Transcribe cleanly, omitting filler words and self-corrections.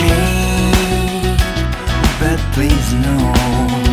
change, but please no.